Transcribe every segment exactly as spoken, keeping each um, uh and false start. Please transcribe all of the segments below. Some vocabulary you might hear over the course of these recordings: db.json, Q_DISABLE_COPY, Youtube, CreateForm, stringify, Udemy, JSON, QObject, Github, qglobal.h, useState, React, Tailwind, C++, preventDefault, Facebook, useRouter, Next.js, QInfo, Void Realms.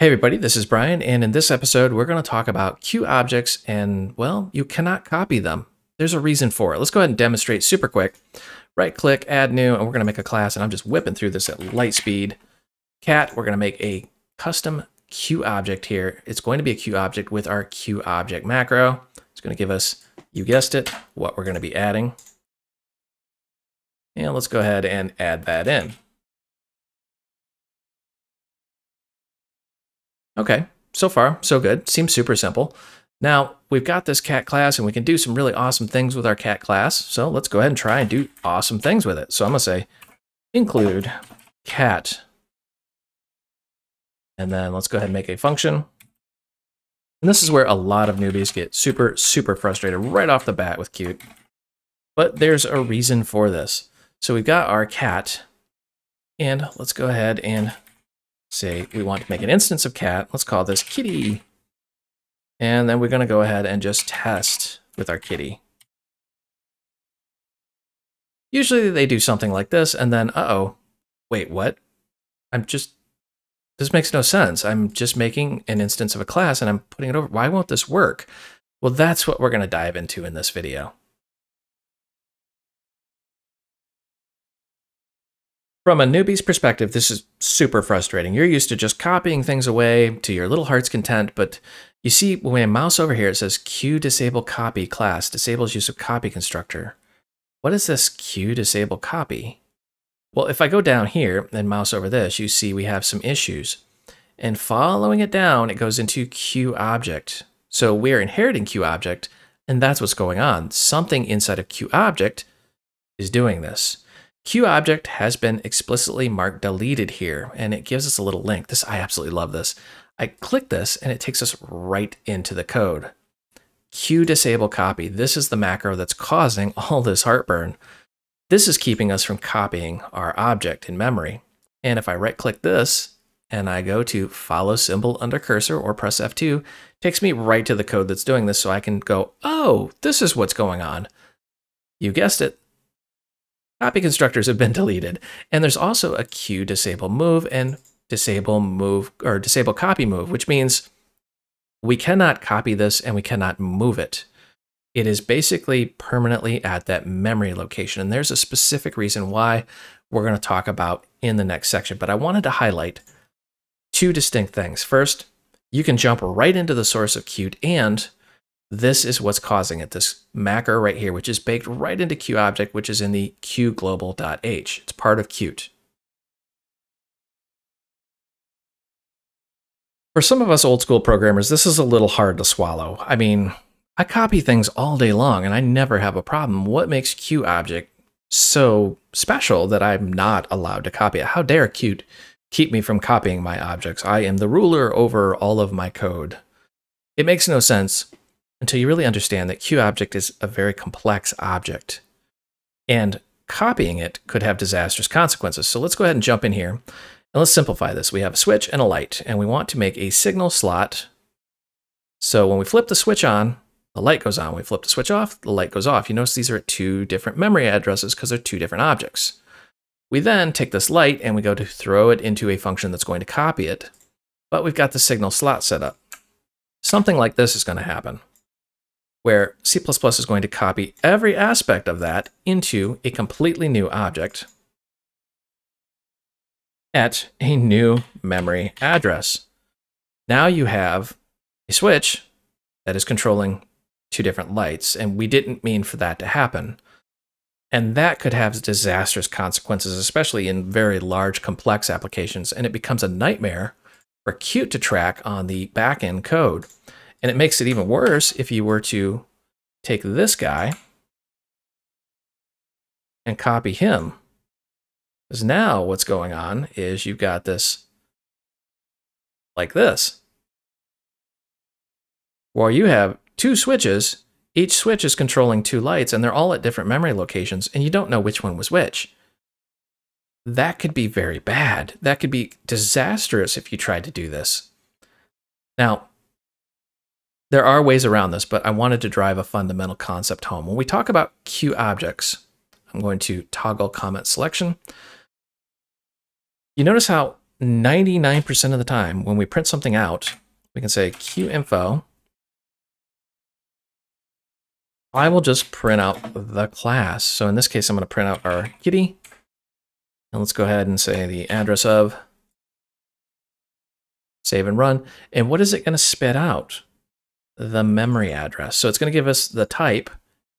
Hey everybody, this is Brian, and in this episode, we're going to talk about Q objects and, well, you cannot copy them. There's a reason for it. Let's go ahead and demonstrate super quick. Right click, add new, and we're going to make a class, and I'm just whipping through this at light speed. Cat, we're going to make a custom Q object here. It's going to be a Q object with our Q object macro. It's going to give us, you guessed it, what we're going to be adding. And let's go ahead and add that in. Okay, so far, so good. Seems super simple. Now, we've got this cat class, and we can do some really awesome things with our cat class. So let's go ahead and try and do awesome things with it. So I'm going to say include cat. And then let's go ahead and make a function. And this is where a lot of newbies get super, super frustrated right off the bat with Qt. But there's a reason for this. So we've got our cat. And let's go ahead and say we want to make an instance of cat. Let's call this kitty. And then we're going to go ahead and just test with our kitty. Usually they do something like this, and then, uh-oh, wait, what? I'm just, this makes no sense. I'm just making an instance of a class, and I'm putting it over. Why won't this work? Well, that's what we're going to dive into in this video. From a newbie's perspective, this is super frustrating. You're used to just copying things away to your little heart's content, but you see when I mouse over here, it says Q disable copy class disables use of copy constructor. What is this Q disable copy? Well, if I go down here and mouse over this, you see we have some issues. And following it down, it goes into Q object. So we're inheriting Q object, and that's what's going on. Something inside of Q object is doing this. Q object has been explicitly marked deleted here, and it gives us a little link. This, I absolutely love this. I click this, and it takes us right into the code. Q disable copy. This is the macro that's causing all this heartburn. This is keeping us from copying our object in memory. And if I right-click this, and I go to follow symbol under cursor or press F two, it takes me right to the code that's doing this, so I can go, oh, this is what's going on. You guessed it. Copy constructors have been deleted. And there's also a Q disable move and disable move or disable copy move, which means we cannot copy this and we cannot move it. It is basically permanently at that memory location. And there's a specific reason why we're going to talk about in the next section. But I wanted to highlight two distinct things. First, you can jump right into the source of Qt, and this is what's causing it, this macro right here, which is baked right into Q object, which is in the Q global dot h. It's part of Qt. For some of us old school programmers, this is a little hard to swallow. I mean, I copy things all day long, and I never have a problem. What makes Q object so special that I'm not allowed to copy it? How dare Qt keep me from copying my objects? I am the ruler over all of my code. It makes no sense until you really understand that Q object is a very complex object, and copying it could have disastrous consequences. So let's go ahead and jump in here, and let's simplify this. We have a switch and a light, and we want to make a signal slot. So when we flip the switch on, the light goes on. We flip the switch off, the light goes off. You notice these are two different memory addresses because they're two different objects. We then take this light and we go to throw it into a function that's going to copy it, but we've got the signal slot set up. Something like this is going to happen, where C plus plus is going to copy every aspect of that into a completely new object at a new memory address. Now you have a switch that is controlling two different lights, and we didn't mean for that to happen. And that could have disastrous consequences, especially in very large, complex applications, and it becomes a nightmare for Qt to track on the back-end code. And it makes it even worse if you were to take this guy and copy him. Because now what's going on is you've got this like this, where you have two switches. Each switch is controlling two lights, and they're all at different memory locations, and you don't know which one was which. That could be very bad. That could be disastrous if you tried to do this. Now, there are ways around this, but I wanted to drive a fundamental concept home. When we talk about Q objects, I'm going to toggle comment selection. You notice how ninety-nine percent of the time when we print something out, we can say QInfo. I will just print out the class. So in this case, I'm going to print out our kitty. And let's go ahead and say the address of, save and run. And what is it going to spit out? The memory address. So it's going to give us the type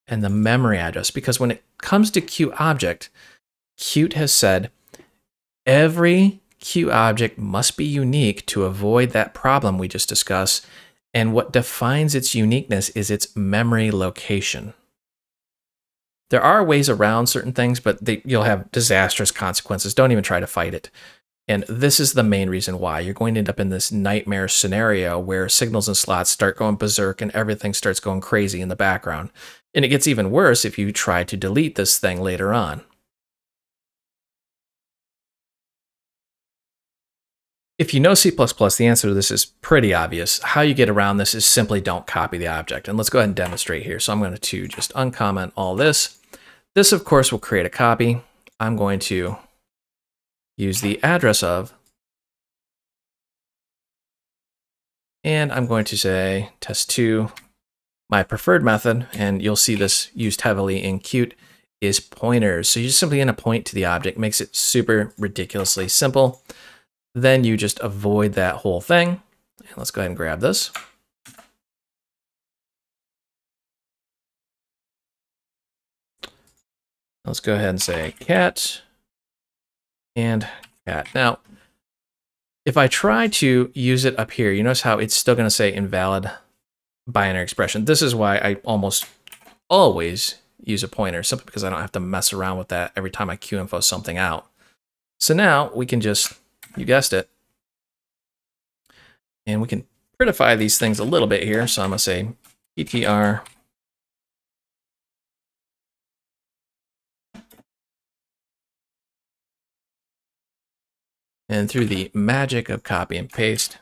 and the memory address, because when it comes to QObject, Qt has said every QObject must be unique to avoid that problem we just discussed. And what defines its uniqueness is its memory location. There are ways around certain things, but they, you'll have disastrous consequences. Don't even try to fight it. And this is the main reason why you're going to end up in this nightmare scenario where signals and slots start going berserk and everything starts going crazy in the background. And it gets even worse if you try to delete this thing later on. If you know C plus plus, the answer to this is pretty obvious. How you get around this is simply don't copy the object. And let's go ahead and demonstrate here. So I'm going to just uncomment all this. This, of course, will create a copy. I'm going to use the address of, and I'm going to say test two, my preferred method, and you'll see this used heavily in Qt, is pointers. So you're just simply going to point to the object, makes it super ridiculously simple. Then you just avoid that whole thing. And let's go ahead and grab this. Let's go ahead and say cat and cat. Now, if I try to use it up here, you notice how it's still going to say invalid binary expression. This is why I almost always use a pointer, simply because I don't have to mess around with that every time I QInfo something out. So now we can just, you guessed it. And we can prettify these things a little bit here. So I'm going to say ptr and through the magic of copy and paste.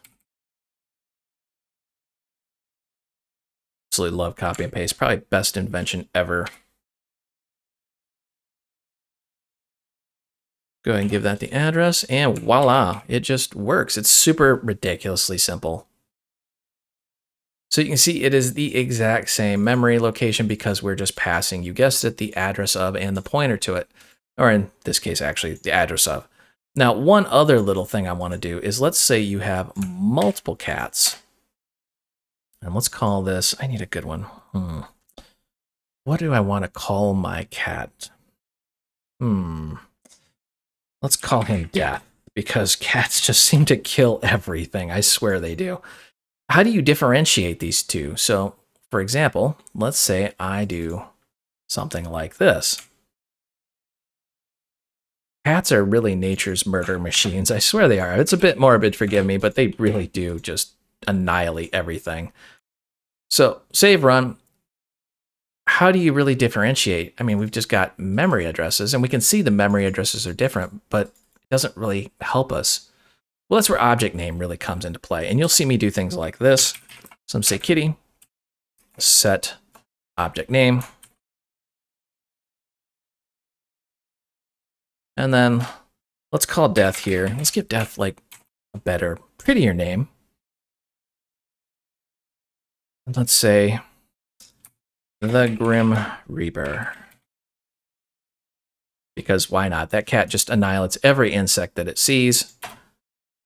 Absolutely love copy and paste. Probably best invention ever. Go ahead and give that the address, and voila, it just works. It's super ridiculously simple. So you can see it is the exact same memory location because we're just passing, you guessed it, the address of and the pointer to it, or in this case, actually, the address of. Now, one other little thing I want to do is let's say you have multiple cats, and let's call this, I need a good one. Hmm. What do I want to call my cat? Hmm. Let's call him Death, because cats just seem to kill everything. I swear they do. How do you differentiate these two? So, for example, let's say I do something like this. Cats are really nature's murder machines. I swear they are. It's a bit morbid, forgive me, but they really do just annihilate everything. So, save, run. How do you really differentiate? I mean, we've just got memory addresses, and we can see the memory addresses are different, but it doesn't really help us. Well, that's where object name really comes into play. And you'll see me do things like this. So I'm say kitty, set object name. And then let's call Death here. Let's give Death like a better, prettier name. And let's say the Grim Reaper. Because why not? That cat just annihilates every insect that it sees.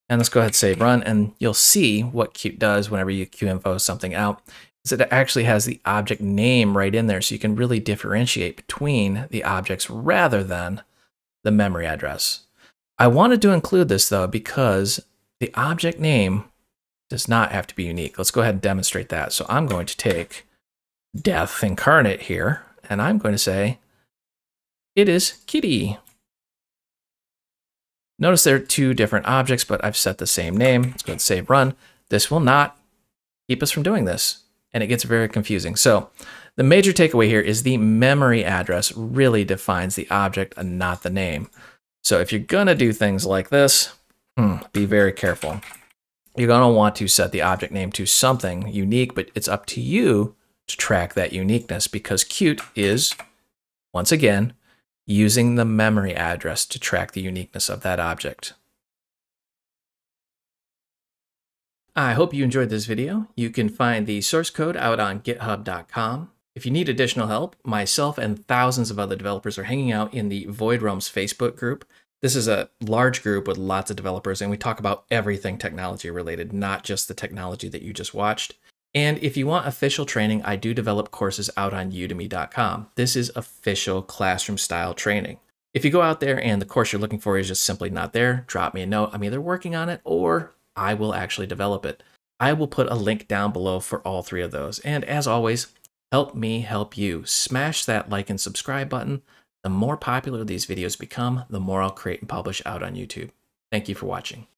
And let's go ahead and save run, and you'll see what Qt does whenever you QInfo something out, is it actually has the object name right in there, so you can really differentiate between the objects rather than the memory address. I wanted to include this, though, because the object name does not have to be unique. Let's go ahead and demonstrate that. So I'm going to take Death Incarnate here, and I'm going to say it is kitty. Notice there are two different objects, but I've set the same name. Let's go ahead and save run. This will not keep us from doing this, and it gets very confusing. So the major takeaway here is the memory address really defines the object and not the name. So if you're going to do things like this, hmm, be very careful. You're going to want to set the object name to something unique, but it's up to you to track that uniqueness, because Qt is, once again, using the memory address to track the uniqueness of that object. I hope you enjoyed this video. You can find the source code out on github dot com. If you need additional help, myself and thousands of other developers are hanging out in the Void Realms Facebook group. This is a large group with lots of developers, and we talk about everything technology related, not just the technology that you just watched. And if you want official training, I do develop courses out on udemy dot com. This is official classroom style training. If you go out there and the course you're looking for is just simply not there, drop me a note. I'm either working on it or I will actually develop it. I will put a link down below for all three of those. And as always, help me help you. Smash that like and subscribe button. The more popular these videos become, the more I'll create and publish out on YouTube. Thank you for watching.